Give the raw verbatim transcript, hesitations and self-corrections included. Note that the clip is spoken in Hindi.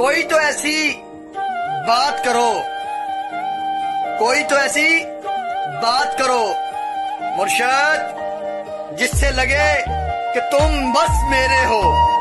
कोई तो ऐसी बात करो, कोई तो ऐसी बात करो मुर्शद जिससे लगे कि तुम बस मेरे हो।